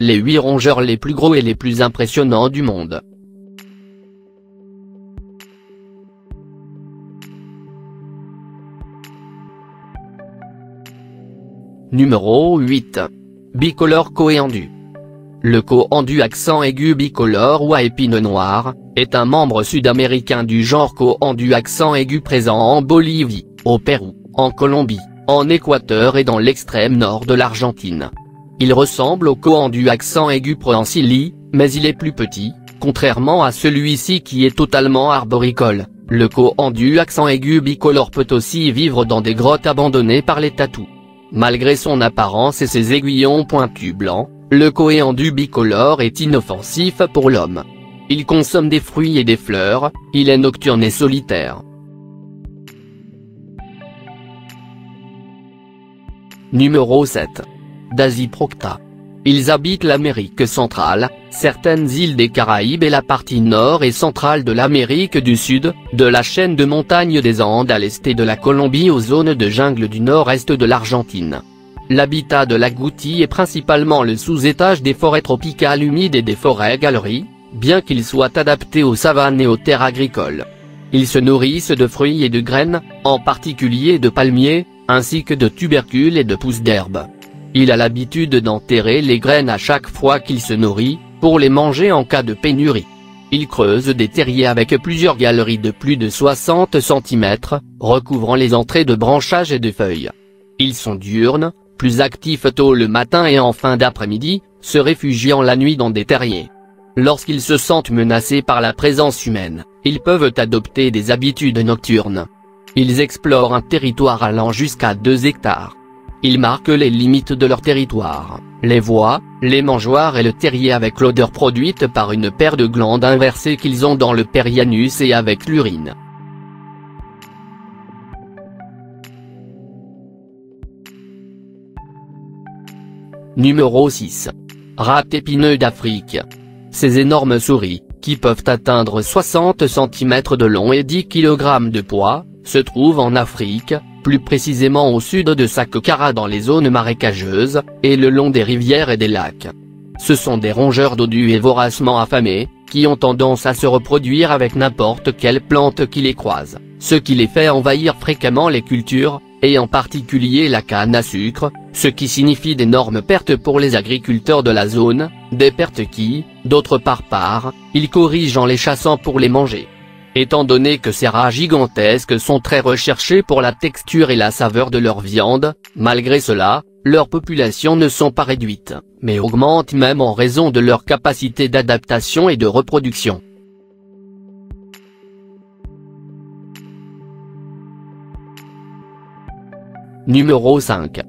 les 8 rongeurs les plus gros et les plus impressionnants du monde. Numéro 8. Bicolore coendou. Le coendu accent aigu bicolore ou à épineux noir, est un membre sud-américain du genre coendu accent aigu présent en Bolivie, au Pérou, en Colombie, en Équateur et dans l'extrême nord de l'Argentine. Il ressemble au coendu accent aigu prehensilis, mais il est plus petit, contrairement à celui-ci qui est totalement arboricole. Le coendu accent aigu bicolore peut aussi vivre dans des grottes abandonnées par les tatous. Malgré son apparence et ses aiguillons pointus blancs, le coendu bicolore est inoffensif pour l'homme. Il consomme des fruits et des fleurs, il est nocturne et solitaire. Numéro 7. Dasyprocta. Ils habitent l'Amérique centrale, certaines îles des Caraïbes et la partie nord et centrale de l'Amérique du Sud, de la chaîne de montagnes des Andes à l'est et de la Colombie aux zones de jungle du nord-est de l'Argentine. L'habitat de la goutie est principalement le sous-étage des forêts tropicales humides et des forêts galeries, bien qu'ils soient adaptés aux savanes et aux terres agricoles. Ils se nourrissent de fruits et de graines, en particulier de palmiers, ainsi que de tubercules et de pousses d'herbes. Il a l'habitude d'enterrer les graines à chaque fois qu'il se nourrit, pour les manger en cas de pénurie. Il creuse des terriers avec plusieurs galeries de plus de 60 cm, recouvrant les entrées de branchages et de feuilles. Ils sont diurnes, plus actifs tôt le matin et en fin d'après-midi, se réfugiant la nuit dans des terriers. Lorsqu'ils se sentent menacés par la présence humaine, ils peuvent adopter des habitudes nocturnes. Ils explorent un territoire allant jusqu'à 2 hectares. Ils marquent les limites de leur territoire, les voies, les mangeoires et le terrier avec l'odeur produite par une paire de glandes inversées qu'ils ont dans le périanus et avec l'urine. Numéro 6. Rat épineux d'Afrique. Ces énormes souris, qui peuvent atteindre 60 cm de long et 10 kg de poids, se trouvent en Afrique, plus précisément au sud de Saqqara dans les zones marécageuses, et le long des rivières et des lacs. Ce sont des rongeurs dodus et voracement affamés, qui ont tendance à se reproduire avec n'importe quelle plante qui les croise, ce qui les fait envahir fréquemment les cultures, et en particulier la canne à sucre, ce qui signifie d'énormes pertes pour les agriculteurs de la zone, des pertes qui, d'autre part, ils corrigent en les chassant pour les manger. Étant donné que ces rats gigantesques sont très recherchés pour la texture et la saveur de leur viande, malgré cela, leurs populations ne sont pas réduites, mais augmentent même en raison de leur capacité d'adaptation et de reproduction. Numéro 5.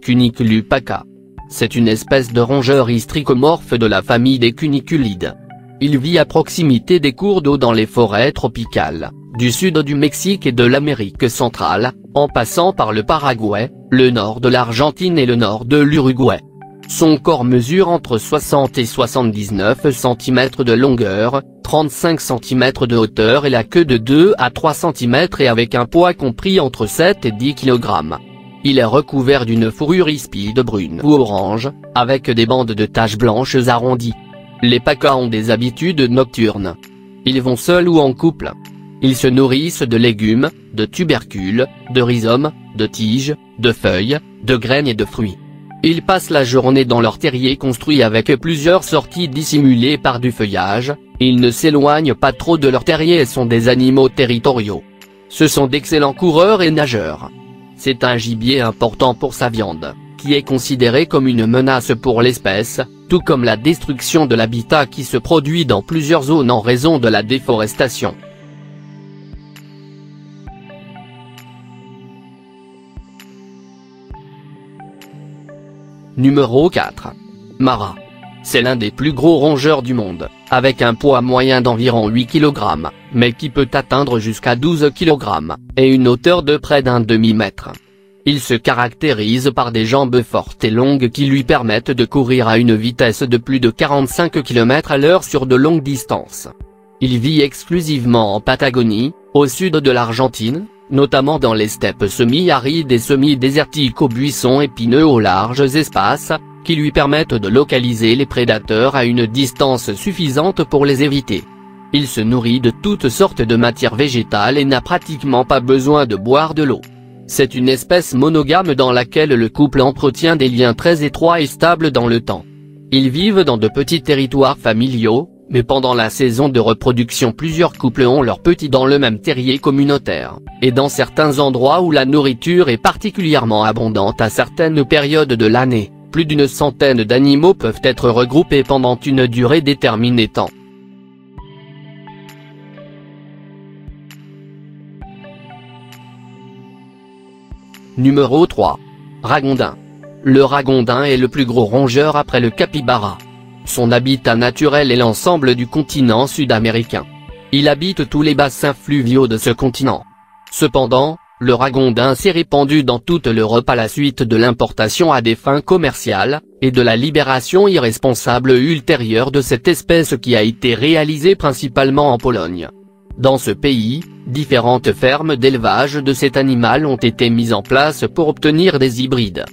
Cuniculus paca. C'est une espèce de rongeur hystricomorphe de la famille des Cuniculidae. Il vit à proximité des cours d'eau dans les forêts tropicales, du sud du Mexique et de l'Amérique centrale, en passant par le Paraguay, le nord de l'Argentine et le nord de l'Uruguay. Son corps mesure entre 60 et 79 cm de longueur, 35 cm de hauteur et la queue de 2 à 3 cm et avec un poids compris entre 7 et 10 kg. Il est recouvert d'une fourrure ispide brune ou orange, avec des bandes de taches blanches arrondies. Les pacas ont des habitudes nocturnes. Ils vont seuls ou en couple. Ils se nourrissent de légumes, de tubercules, de rhizomes, de tiges, de feuilles, de graines et de fruits. Ils passent la journée dans leur terrier construit avec plusieurs sorties dissimulées par du feuillage, ils ne s'éloignent pas trop de leur terrier et sont des animaux territoriaux. Ce sont d'excellents coureurs et nageurs. C'est un gibier important pour sa viande, qui est considéré comme une menace pour l'espèce, tout comme la destruction de l'habitat qui se produit dans plusieurs zones en raison de la déforestation. Numéro 4. Mara. C'est l'un des plus gros rongeurs du monde, avec un poids moyen d'environ 8 kg, mais qui peut atteindre jusqu'à 12 kg, et une hauteur de près d'un demi-mètre. Il se caractérise par des jambes fortes et longues qui lui permettent de courir à une vitesse de plus de 45 km/h sur de longues distances. Il vit exclusivement en Patagonie, au sud de l'Argentine, notamment dans les steppes semi-arides et semi-désertiques aux buissons épineux aux larges espaces, qui lui permettent de localiser les prédateurs à une distance suffisante pour les éviter. Il se nourrit de toutes sortes de matières végétales et n'a pratiquement pas besoin de boire de l'eau. C'est une espèce monogame dans laquelle le couple entretient des liens très étroits et stables dans le temps. Ils vivent dans de petits territoires familiaux, mais pendant la saison de reproduction plusieurs couples ont leurs petits dans le même terrier communautaire, et dans certains endroits où la nourriture est particulièrement abondante à certaines périodes de l'année, plus d'une centaine d'animaux peuvent être regroupés pendant une durée déterminée temps. Numéro 3. Ragondin. Le ragondin est le plus gros rongeur après le capybara. Son habitat naturel est l'ensemble du continent sud-américain. Il habite tous les bassins fluviaux de ce continent. Cependant, le ragondin s'est répandu dans toute l'Europe à la suite de l'importation à des fins commerciales, et de la libération irresponsable ultérieure de cette espèce qui a été réalisée principalement en Pologne. Dans ce pays, différentes fermes d'élevage de cet animal ont été mises en place pour obtenir des hybrides.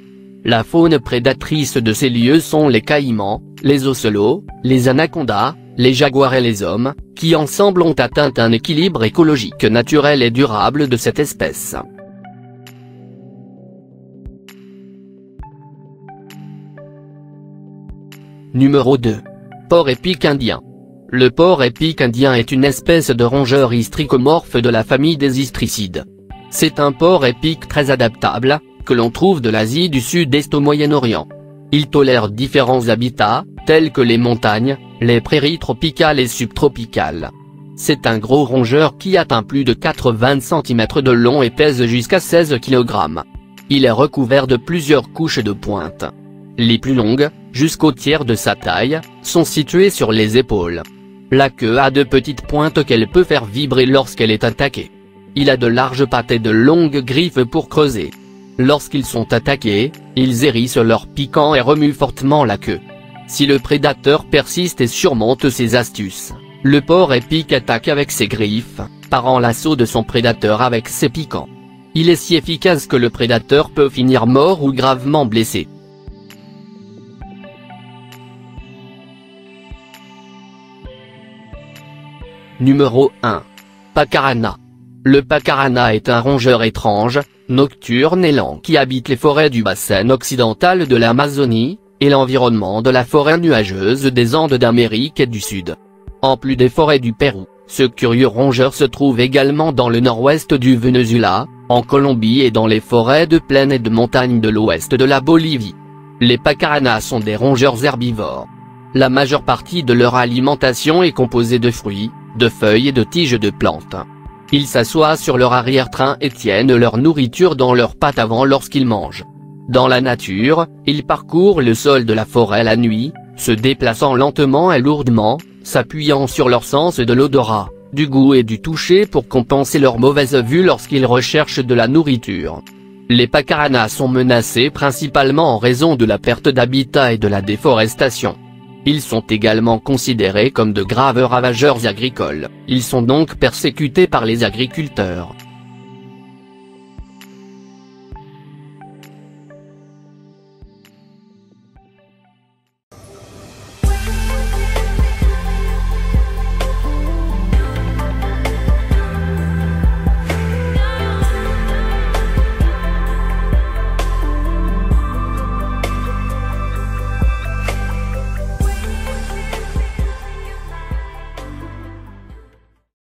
La faune prédatrice de ces lieux sont les caïmans, les ocelots, les anacondas, les jaguars et les hommes, qui ensemble ont atteint un équilibre écologique naturel et durable de cette espèce. Numéro 2. Porc-épic indien. Le porc-épic indien est une espèce de rongeur hystricomorphe de la famille des hystricides. C'est un porc-épic très adaptable, que l'on trouve de l'Asie du Sud-Est au Moyen-Orient. Il tolère différents habitats, tels que les montagnes, les prairies tropicales et subtropicales. C'est un gros rongeur qui atteint plus de 80 cm de long et pèse jusqu'à 16 kg. Il est recouvert de plusieurs couches de pointe. Les plus longues, jusqu'au tiers de sa taille, sont situées sur les épaules. La queue a de petites pointes qu'elle peut faire vibrer lorsqu'elle est attaquée. Il a de larges pattes et de longues griffes pour creuser. Lorsqu'ils sont attaqués, ils hérissent leurs piquants et remuent fortement la queue. Si le prédateur persiste et surmonte ses astuces, le porc-épic attaque avec ses griffes, parant l'assaut de son prédateur avec ses piquants. Il est si efficace que le prédateur peut finir mort ou gravement blessé. Numéro 1. Pacarana. Le pacarana est un rongeur étrange, nocturne et lent qui habite les forêts du bassin occidental de l'Amazonie, et l'environnement de la forêt nuageuse des Andes d'Amérique et du Sud. En plus des forêts du Pérou, ce curieux rongeur se trouve également dans le nord-ouest du Venezuela, en Colombie et dans les forêts de plaine et de montagne de l'ouest de la Bolivie. Les pacaranas sont des rongeurs herbivores. La majeure partie de leur alimentation est composée de fruits, de feuilles et de tiges de plantes. Ils s'assoient sur leur arrière-train et tiennent leur nourriture dans leurs pattes avant lorsqu'ils mangent. Dans la nature, ils parcourent le sol de la forêt la nuit, se déplaçant lentement et lourdement, s'appuyant sur leur sens de l'odorat, du goût et du toucher pour compenser leur mauvaise vue lorsqu'ils recherchent de la nourriture. Les pacaranas sont menacés principalement en raison de la perte d'habitat et de la déforestation. Ils sont également considérés comme de graves ravageurs agricoles, ils sont donc persécutés par les agriculteurs.